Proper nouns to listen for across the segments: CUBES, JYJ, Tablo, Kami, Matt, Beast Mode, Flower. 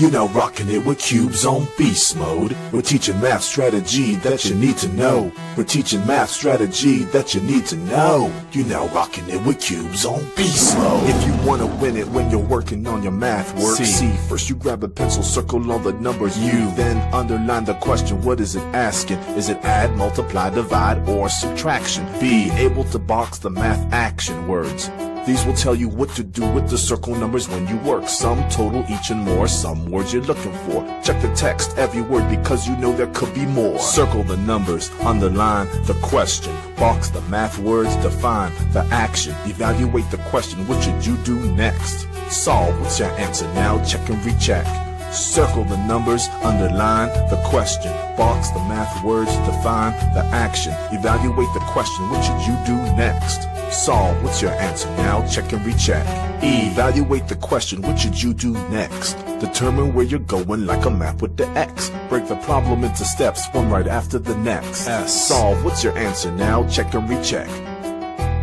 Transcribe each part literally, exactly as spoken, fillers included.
You're now rocking it with Cubes on Beast Mode. We're teaching math strategy that you need to know. We're teaching math strategy that you need to know. You're now rocking it with Cubes on Beast Mode. If you want to win it when you're working on your math work, See. See, first you grab a pencil, circle all the numbers. You then underline the question. What is it asking? Is it add, multiply, divide, or subtraction? Be able to box the math action words. These will tell you what to do with the circle numbers when you work. Sum, total, each and more, some words you're looking for. Check the text, every word, because you know there could be more. Circle the numbers, underline the question. Box the math words, define the action. Evaluate the question, what should you do next? Solve, what's your answer now? Check and recheck. Circle the numbers, underline the question. Box the math words, define the action. Evaluate the question, what should you do next? Solve, what's your answer now? Check and recheck. Evaluate the question, what should you do next? Determine where you're going like a map with the X. Break the problem into steps, one right after the next. S. Solve, what's your answer now? Check and recheck.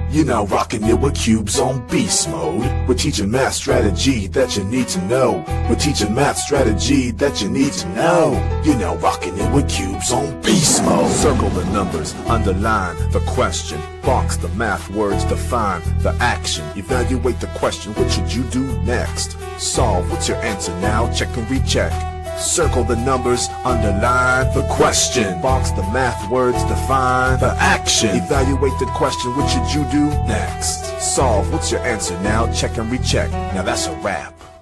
You're now rocking it with Cubes on Beast Mode. We're teaching math strategy that you need to know. We're teaching math strategy that you need to know. You're now rocking it with Cubes on Beast Mode. Circle the numbers, underline the question. Box the math words, define the action. Evaluate the question, what should you do next? Solve, what's your answer now? Check and recheck. Circle the numbers, underline the question. Box the math words, define the action. Evaluate the question, what should you do next? Solve, what's your answer now? Check and recheck. Now that's a wrap.